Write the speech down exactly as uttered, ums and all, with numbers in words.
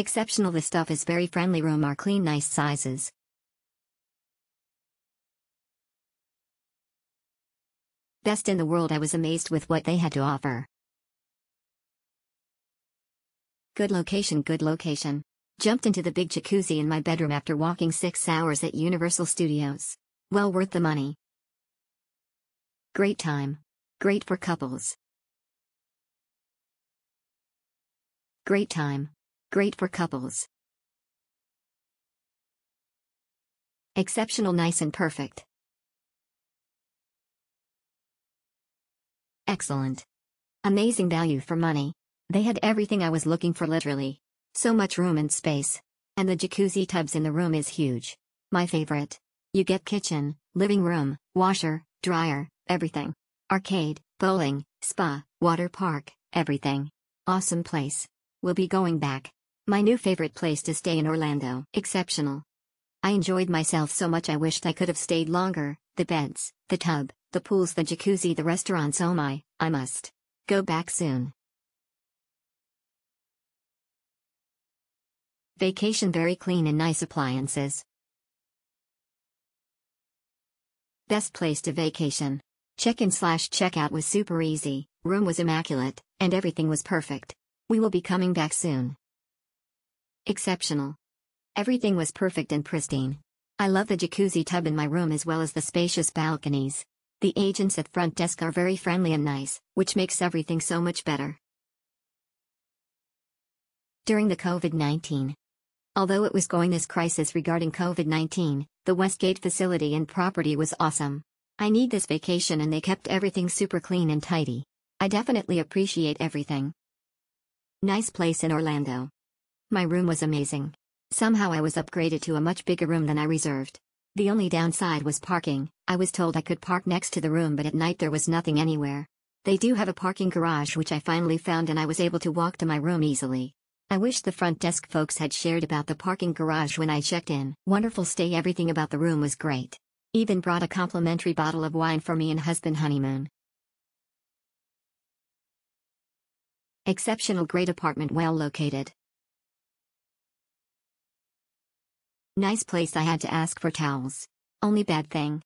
Exceptional. The stuff is very friendly. Room are clean, nice sizes. Best in the world. I was amazed with what they had to offer. Good location. Good location. Jumped into the big jacuzzi in my bedroom after walking six hours at Universal Studios. Well worth the money. Great time. Great for couples. Great time. Great for couples. Exceptional. Nice and perfect. Excellent. Amazing value for money. They had everything I was looking for, literally. So much room and space. And the jacuzzi tubs in the room is huge. My favorite. You get kitchen, living room, washer, dryer, everything. Arcade, bowling, spa, water park, everything. Awesome place. We'll be going back. My new favorite place to stay in Orlando. Exceptional. I enjoyed myself so much. I wished I could have stayed longer. The beds, the tub, the pools, the jacuzzi, the restaurants. Oh my, I must go back soon. Vacation. Very clean and nice appliances. Best place to vacation. Check-in slash check-out was super easy, room was immaculate, and everything was perfect. We will be coming back soon. Exceptional. Everything was perfect and pristine. I love the jacuzzi tub in my room as well as the spacious balconies. The agents at front desk are very friendly and nice, which makes everything so much better. During the COVID nineteen. Although it was going this crisis regarding COVID nineteen, the Westgate facility and property was awesome. I need this vacation and they kept everything super clean and tidy. I definitely appreciate everything. Nice place in Orlando. My room was amazing. Somehow I was upgraded to a much bigger room than I reserved. The only downside was parking. I was told I could park next to the room, but at night there was nothing anywhere. They do have a parking garage which I finally found and I was able to walk to my room easily. I wish the front desk folks had shared about the parking garage when I checked in. Wonderful stay. Everything about the room was great. Even brought a complimentary bottle of wine for me and husband honeymoon. Exceptional. Great apartment, well located. Nice place. I had to ask for towels. Only bad thing,